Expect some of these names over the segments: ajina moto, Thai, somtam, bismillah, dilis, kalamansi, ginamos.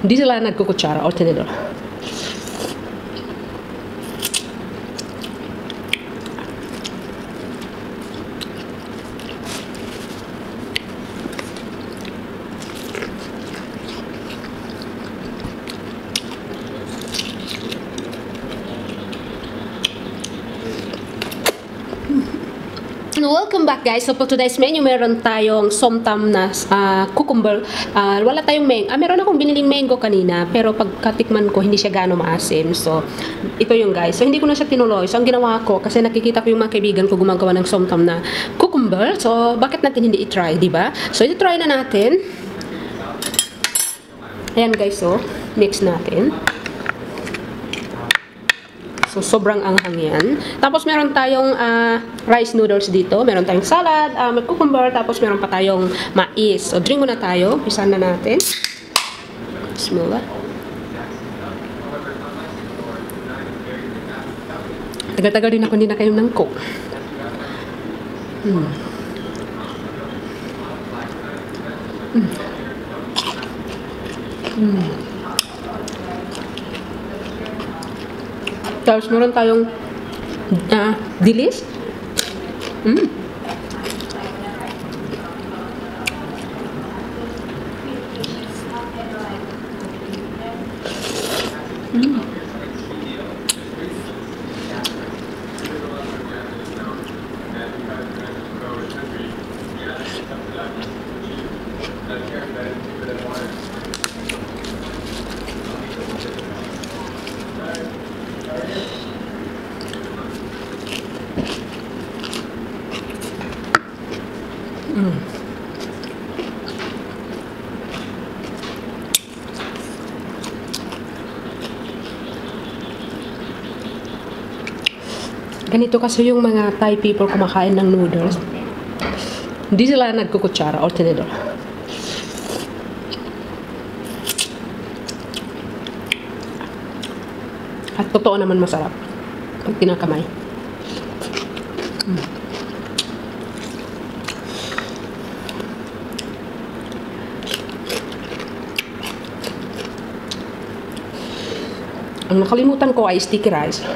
Dito lang nagkukutsara or tinidor. Welcome back guys. So for today's menu, meron tayong somtam na cucumber. Wala tayong mango. Meron akong biniling mango kanina, pero pagkatikman ko hindi siya gaano maasim. So ito yung guys. So hindi ko na siya tinuloy. So ang ginawa ko, kasi nakikita ko yung mga kaibigan ko gumagawa ng somtam na cucumber. So bakit natin hindi i-try, di ba? So i-try na natin. Ayan guys, so mix natin. So, sobrang anghang yan. Tapos, meron tayong rice noodles dito. Meron tayong salad, may cucumber, tapos meron pa tayong mais. So, drink muna tayo. Pisan na natin. Bismillah. Tagal-tagal din ako hindi nakainom ng Coke. Tapos meron tayong dilis. Ganito kasi yung mga Thai people kumakain ng noodles. Hindi sila nagkukutsara or tinidor. At totoo naman masarap pag tinakamay. Ang nakalimutan ko ay sticky rice.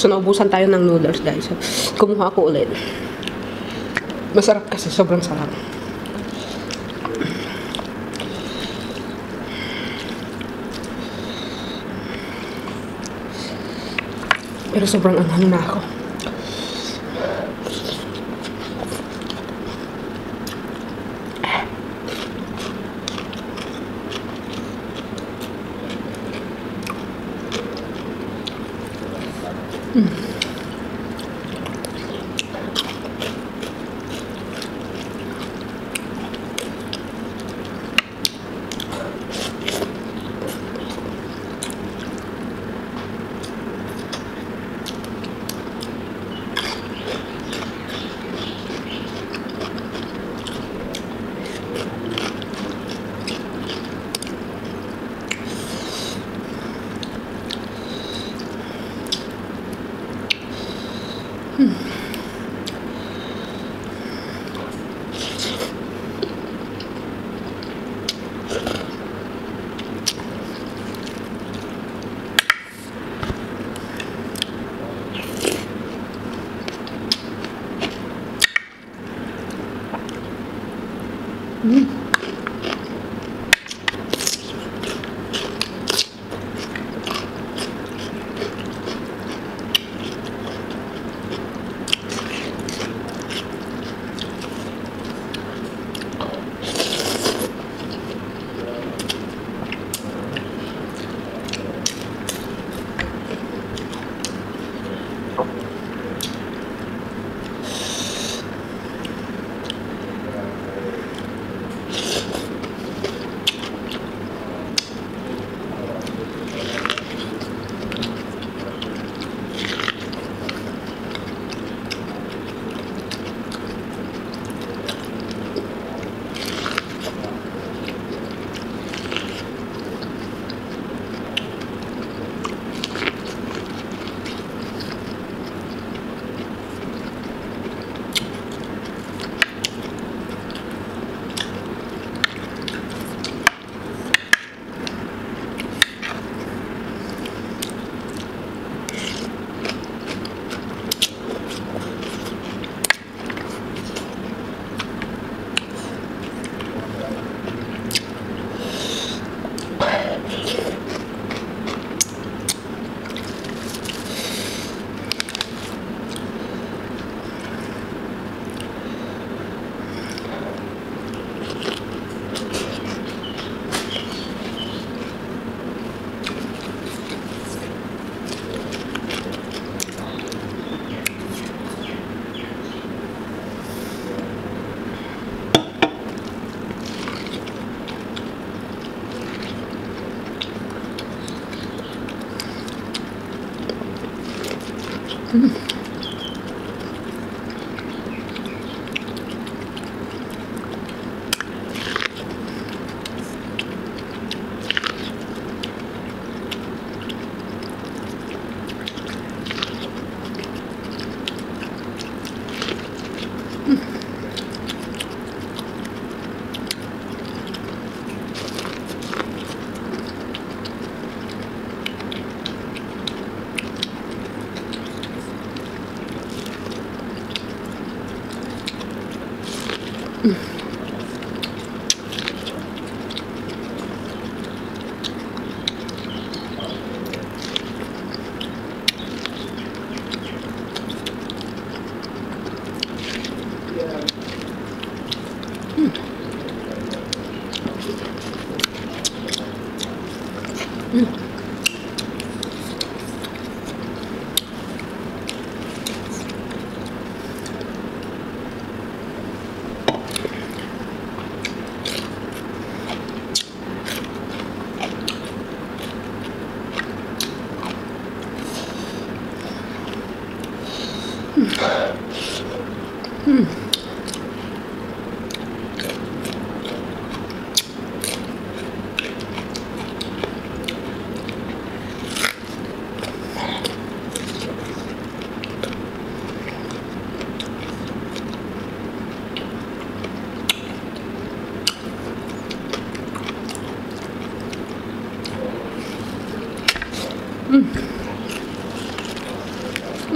So, naubusan tayo ng noodles, guys. So, kumuha ako ulit. Masarap kasi, sobrang sarap. Pero sobrang anghang na ako.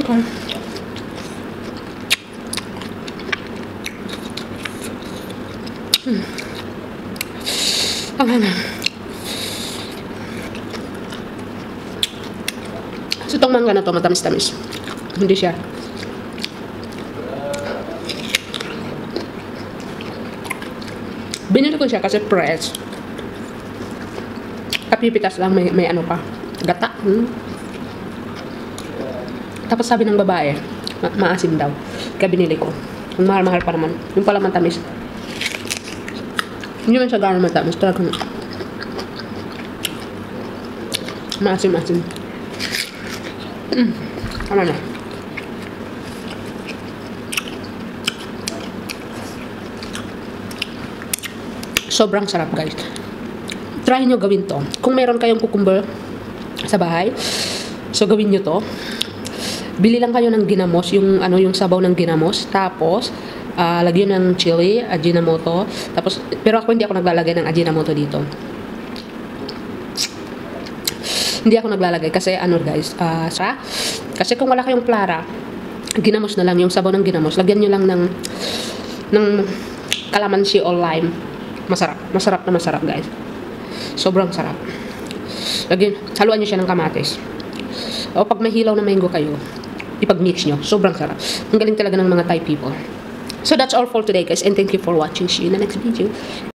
Okay. Okay na. So itong mangga na to, matamis-tamis. Hindi siya. Binili ko siya kasi fresh. Kapipitas lang, may ano pa. Gata. Tapos sabi ng babae, maasim daw. Kaya binili ko. Ang mahal-mahal pa naman. Yung pala matamis. Hindi man siya gano'n matamis. Talagang maasim-asim. Ano na. Sobrang sarap, guys. Try nyo gawin to. Kung meron kayong cucumber sa bahay, so gawin nyo to. Bili lang kayo ng ginamos, yung sabaw ng ginamos. Tapos, lagyan ng chili, ajina moto. Tapos, pero ako hindi ako naglalagay ng ajina moto dito. Hindi ako naglalagay kasi ano guys, kasi kung wala kayong clara, ginamos na lang yung sabaw ng ginamos. Lagyan niyo lang ng kalamansi or lime. Masarap, masarap na masarap guys. Sobrang sarap. Lagyan, haluan niyo siya ng kamatis. O pag may hilaw na mango kayo, ipag-mix niyo. Sobrang sarap. Ang galing talaga ng mga Thai people. So that's all for today guys, and thank you for watching. See you in the next video.